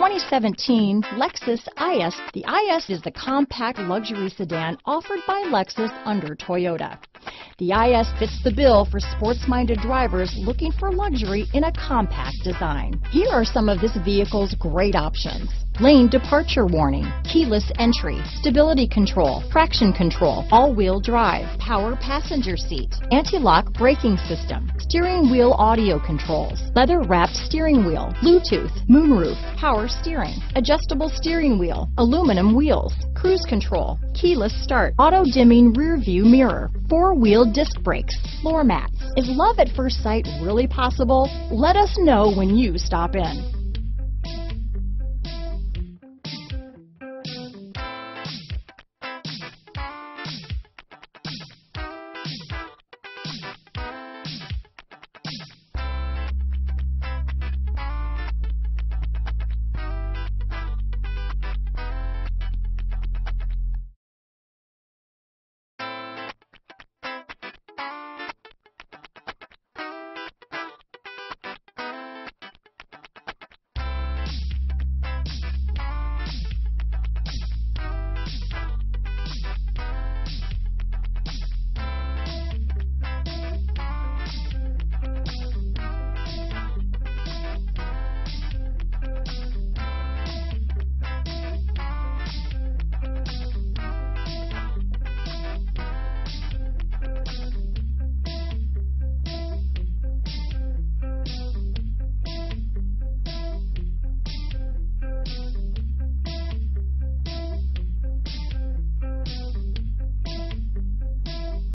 2017 Lexus IS. The IS is the compact luxury sedan offered by Lexus under Toyota. The IS fits the bill for sports-minded drivers looking for luxury in a compact design. Here are some of this vehicle's great options: lane departure warning, keyless entry, stability control, traction control, all-wheel drive, power passenger seat, anti-lock braking system, steering wheel audio controls, leather-wrapped steering wheel, Bluetooth, moonroof, power steering, adjustable steering wheel, aluminum wheels, cruise control, keyless start, auto-dimming rear-view mirror, four-wheel disc brakes, floor mats. Is love at first sight really possible? Let us know when you stop in.